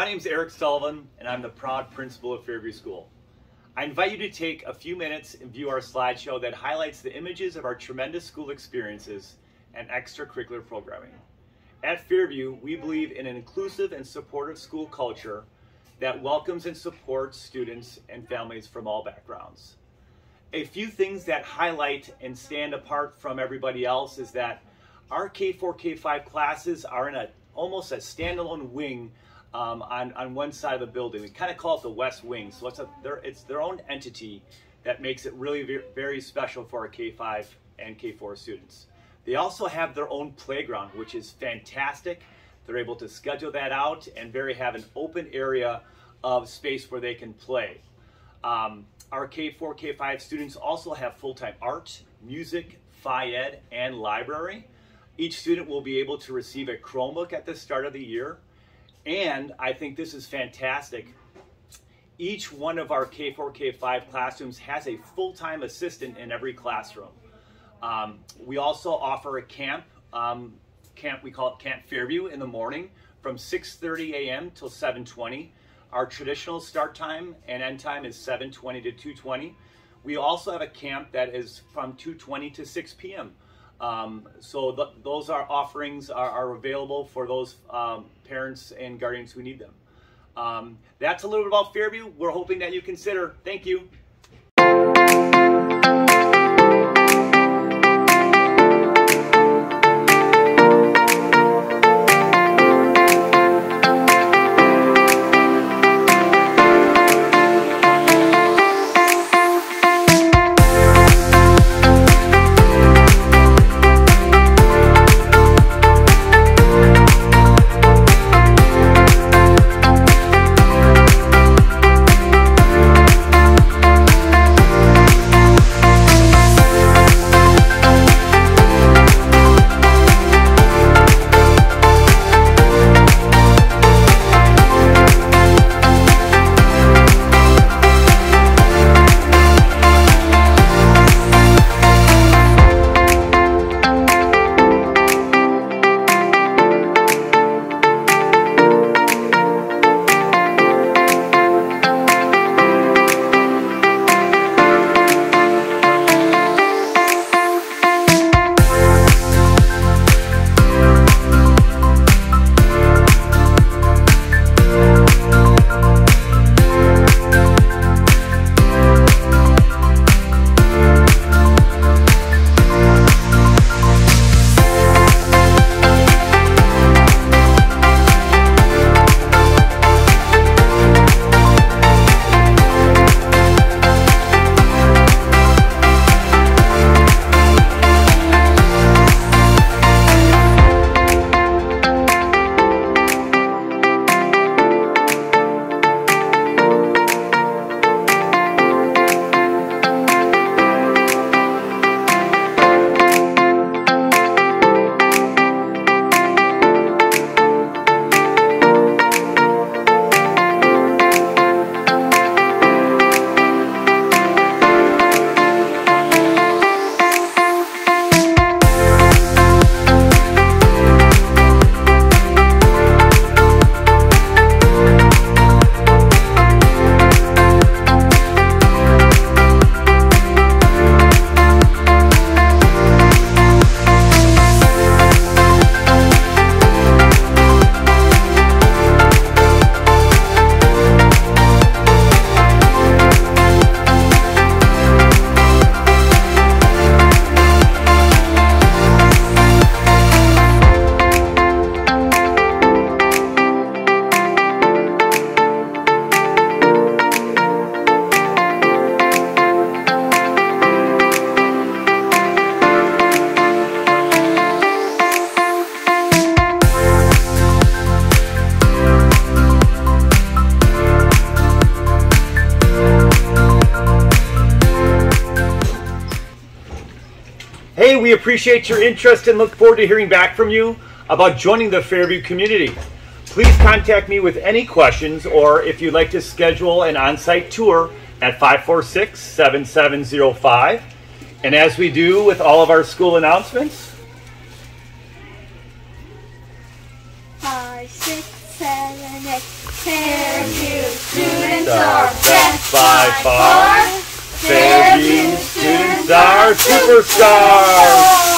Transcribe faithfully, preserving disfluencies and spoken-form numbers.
My name is Eric Sullivan, and I'm the proud principal of Fairview School. I invite you to take a few minutes and view our slideshow that highlights the images of our tremendous school experiences and extracurricular programming. At Fairview, we believe in an inclusive and supportive school culture that welcomes and supports students and families from all backgrounds. A few things that highlight and stand apart from everybody else is that our K four, K five classes are in a almost a standalone wing um, on, on one side of the building. We kind of call it the West Wing, so it's, a, it's their own entity that makes it really very special for our K five and K four students. They also have their own playground, which is fantastic. They're able to schedule that out and very have an open area of space where they can play. Um, our K four, K five students also have full-time art, music, Phi-Ed, and library. Each student will be able to receive a Chromebook at the start of the year. And I think this is fantastic. Each one of our K four, K five classrooms has a full-time assistant in every classroom. Um, we also offer a camp, um, camp, we call it Camp Fairview in the morning from six thirty a m till seven twenty. Our traditional start time and end time is seven twenty to two twenty. We also have a camp that is from two twenty to six p m Um, so th those are offerings are, are available for those um, parents and guardians who need them. Um, that's a little bit about Fairview. We're hoping that you consider. Thank you. Hey, we appreciate your interest and look forward to hearing back from you about joining the Fairview community. Please contact me with any questions or if you'd like to schedule an on-site tour at five four six, seven seven zero five. And as we do with all of our school announcements. Hi. five, six, seven, eight. Fairview students are best by far. Fairview students are superstars.